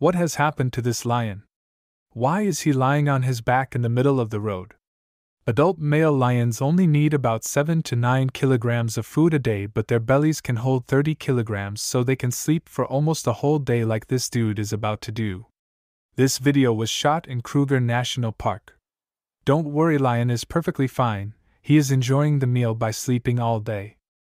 What has happened to this lion? Why is he lying on his back in the middle of the road? Adult male lions only need about 7 to 9 kilograms of food a day, but their bellies can hold 30 kilograms, so they can sleep for almost a whole day like this dude is about to do. This video was shot in Kruger National Park. Don't worry, lion is perfectly fine. He is enjoying the meal by sleeping all day.